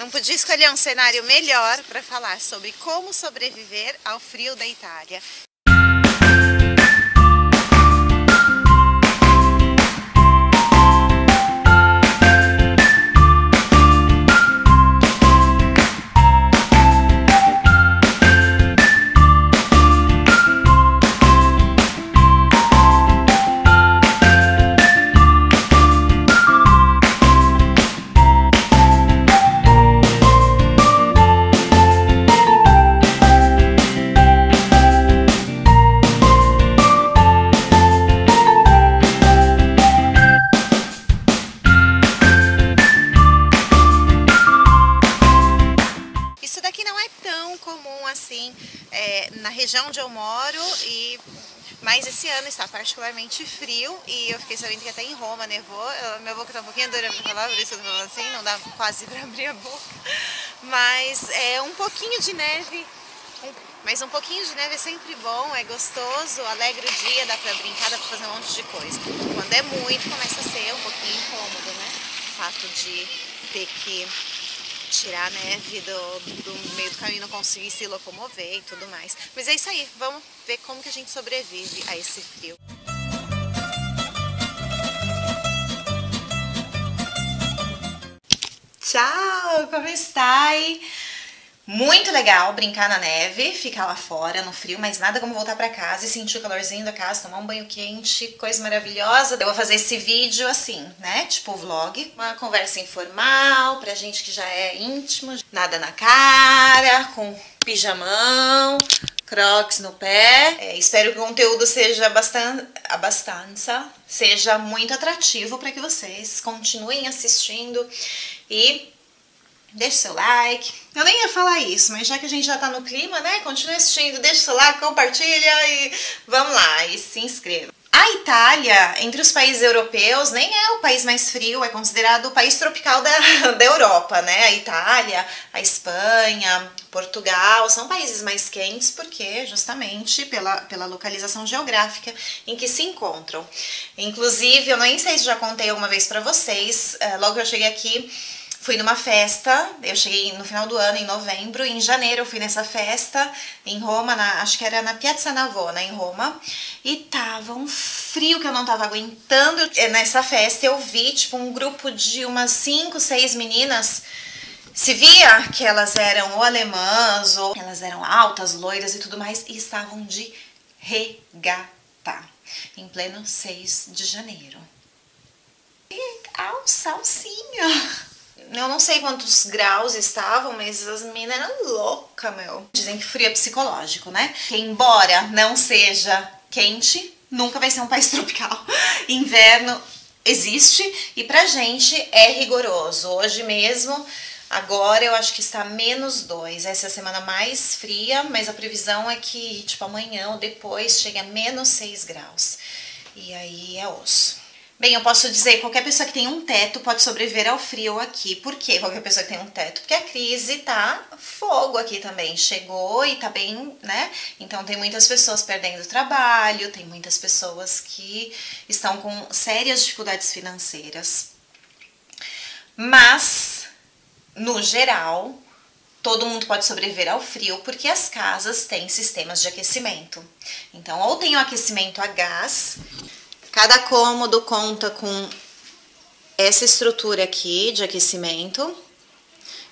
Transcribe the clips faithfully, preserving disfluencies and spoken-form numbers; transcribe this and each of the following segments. Não podia escolher um cenário melhor para falar sobre como sobreviver ao frio da Itália. Assim, é, na região onde eu moro, e, mas esse ano está particularmente frio e eu fiquei sabendo que até em Roma nevou. Eu, minha boca está um pouquinho dura para falar, por isso eu estou falando assim, não dá quase para abrir a boca, mas é um pouquinho de neve, um, mas um pouquinho de neve é sempre bom, é gostoso, alegra o dia, dá para brincar, dá para fazer um monte de coisa. Quando é muito, começa a ser um pouquinho incômodo, né? O fato de ter que tirar a neve do, do meio do caminho, não conseguir se locomover e tudo mais. Mas é isso aí, vamos ver como que a gente sobrevive a esse frio. Tchau, como estáis? Muito legal brincar na neve, ficar lá fora no frio, mas nada como voltar pra casa e sentir o calorzinho da casa, tomar um banho quente, coisa maravilhosa. Eu vou fazer esse vídeo assim, né, tipo vlog, uma conversa informal pra gente que já é íntimo, nada na cara, com pijamão, crocs no pé. É, espero que o conteúdo seja bastante, abastança, seja muito atrativo pra que vocês continuem assistindo e... deixe seu like. Eu nem ia falar isso, mas já que a gente já tá no clima, né? Continua assistindo, deixa seu like, compartilha e vamos lá, e se inscreva. A Itália, entre os países europeus, nem é o país mais frio, é considerado o país tropical da, da Europa, né? A Itália, a Espanha, Portugal, são países mais quentes porque, justamente, pela, pela localização geográfica em que se encontram. Inclusive, eu nem sei se já contei alguma vez pra vocês, logo que eu cheguei aqui, fui numa festa, eu cheguei no final do ano, em novembro, em janeiro eu fui nessa festa, em Roma, na, acho que era na Piazza Navona, em Roma, e tava um frio que eu não tava aguentando. Nessa festa eu vi, tipo, um grupo de umas cinco, seis meninas, se via que elas eram ou alemãs, ou elas eram altas, loiras e tudo mais, e estavam de regata, em pleno seis de janeiro. E alça, alcinha... Eu não sei quantos graus estavam, mas as meninas eram loucas, meu. Dizem que frio é psicológico, né? Que embora não seja quente, nunca vai ser um país tropical. Inverno existe e pra gente é rigoroso. Hoje mesmo, agora eu acho que está menos dois. Essa é a semana mais fria, mas a previsão é que, tipo, amanhã ou depois chega a menos seis graus. E aí é osso. Bem, eu posso dizer que qualquer pessoa que tem um teto pode sobreviver ao frio aqui. Por quê? Qualquer pessoa que tem um teto. Porque a crise tá fogo aqui também. Chegou e tá bem, né? Então tem muitas pessoas perdendo trabalho, tem muitas pessoas que estão com sérias dificuldades financeiras. Mas, no geral, todo mundo pode sobreviver ao frio porque as casas têm sistemas de aquecimento. Então, ou tem o aquecimento a gás... Cada cômodo conta com essa estrutura aqui de aquecimento,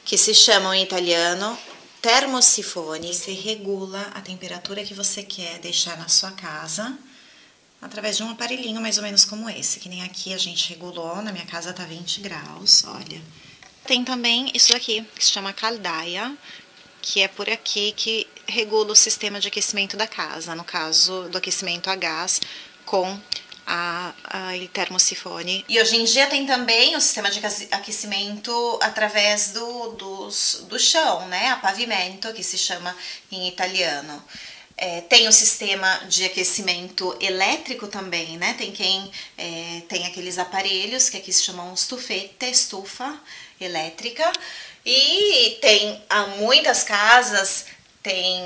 que se chama em italiano termosifone. Você regula a temperatura que você quer deixar na sua casa através de um aparelhinho mais ou menos como esse, que nem aqui a gente regulou, na minha casa tá vinte graus, olha. Tem também isso aqui, que se chama caldaia, que é por aqui que regula o sistema de aquecimento da casa, no caso do aquecimento a gás com... A, a, e termosifone. E hoje em dia tem também o sistema de aquecimento através do, do, do chão, né? A pavimento, que se chama em italiano. É, tem o sistema de aquecimento elétrico também, né? Tem quem é, tem aqueles aparelhos que aqui se chamam stufette, estufa elétrica. E tem há muitas casas, tem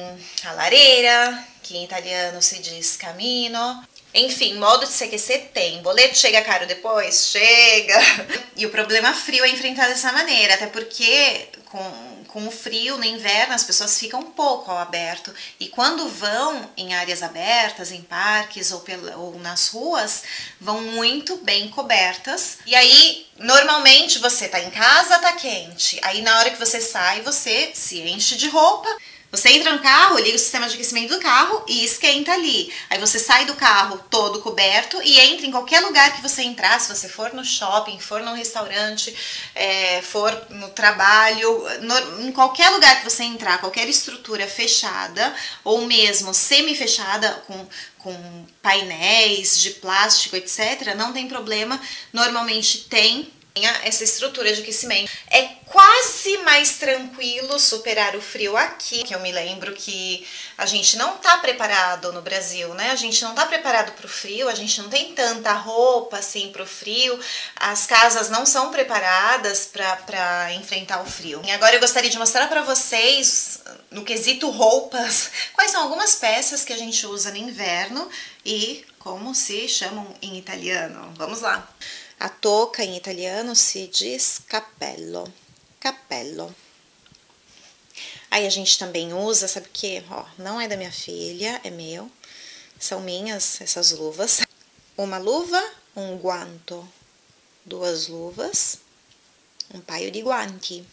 a lareira, que em italiano se diz camino. Enfim, modo de se aquecer tem. Boleto chega caro depois? Chega! E o problema frio é enfrentado dessa maneira, até porque com, com o frio no inverno as pessoas ficam um pouco ao aberto. E quando vão em áreas abertas, em parques ou, pela, ou nas ruas, vão muito bem cobertas. E aí, normalmente você tá em casa, tá quente. Aí na hora que você sai, você se enche de roupa. Você entra no carro, liga o sistema de aquecimento do carro e esquenta ali. Aí você sai do carro todo coberto e entra em qualquer lugar que você entrar, se você for no shopping, for num restaurante, é, for no trabalho, no, em qualquer lugar que você entrar, qualquer estrutura fechada ou mesmo semi-fechada com, com painéis de plástico, etcétera, não tem problema, normalmente tem. Essa estrutura de aquecimento é quase mais tranquilo superar o frio aqui, que eu me lembro que a gente não tá preparado no Brasil, né? A gente não tá preparado pro frio, a gente não tem tanta roupa assim pro frio, as casas não são preparadas pra, pra enfrentar o frio. E agora eu gostaria de mostrar pra vocês, no quesito roupas, quais são algumas peças que a gente usa no inverno e como se chamam em italiano. Vamos lá! A touca em italiano se diz cappello, cappello. Aí a gente também usa, sabe o que? Ó, não é da minha filha, é meu. São minhas essas luvas. Uma luva, um guanto. Duas luvas, um paio de guanti.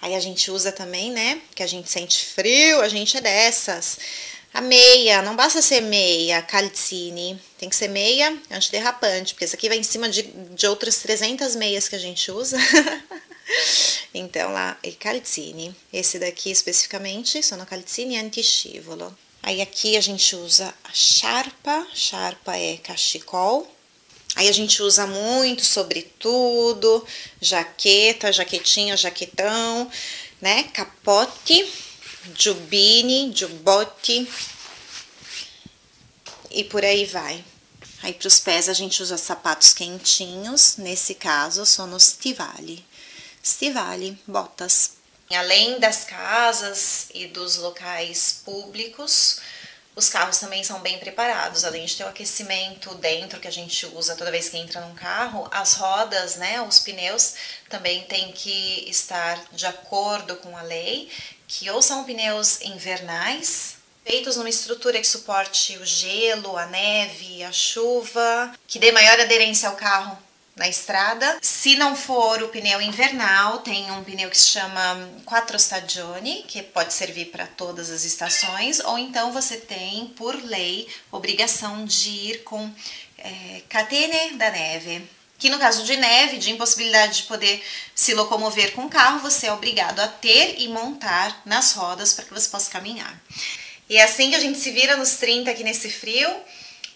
Aí a gente usa também, né? Que a gente sente frio, a gente é dessas. A meia, não basta ser meia, calzini, tem que ser meia antiderrapante, porque essa aqui vai em cima de, de outras trezentas meias que a gente usa. Então lá, e calzini, esse daqui especificamente, sono calzini antiscivolo. Aí aqui a gente usa a sciarpa, sciarpa é cachecol. Aí a gente usa muito, sobretudo, jaqueta, jaquetinha, jaquetão, né, capote. Giubbini, giubbotti e por aí vai. Aí para os pés a gente usa sapatos quentinhos, nesse caso sono stivali, stivali, botas. Além das casas e dos locais públicos, os carros também são bem preparados, além de ter o aquecimento dentro que a gente usa toda vez que entra num carro, as rodas, né, os pneus também tem que estar de acordo com a lei, que ou são pneus invernais, feitos numa estrutura que suporte o gelo, a neve, a chuva, que dê maior aderência ao carro na estrada. Se não for o pneu invernal, tem um pneu que se chama quattro stagioni, que pode servir para todas as estações, ou então você tem, por lei, obrigação de ir com é, catene da neve, que no caso de neve, de impossibilidade de poder se locomover com o carro, você é obrigado a ter e montar nas rodas para que você possa caminhar. E é assim que a gente se vira nos trinta aqui nesse frio,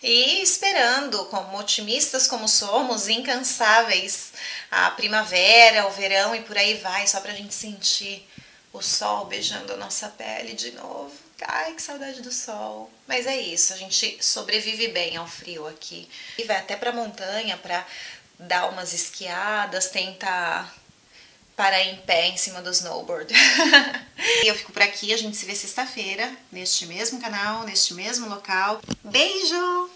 e esperando, como otimistas como somos, incansáveis, a primavera, o verão e por aí vai, só pra gente sentir o sol beijando a nossa pele de novo. Ai, que saudade do sol. Mas é isso, a gente sobrevive bem ao frio aqui. E vai até pra montanha pra dar umas esquiadas, tentar parar em pé em cima do snowboard. E eu fico por aqui, a gente se vê sexta-feira, neste mesmo canal, neste mesmo local. Beijo!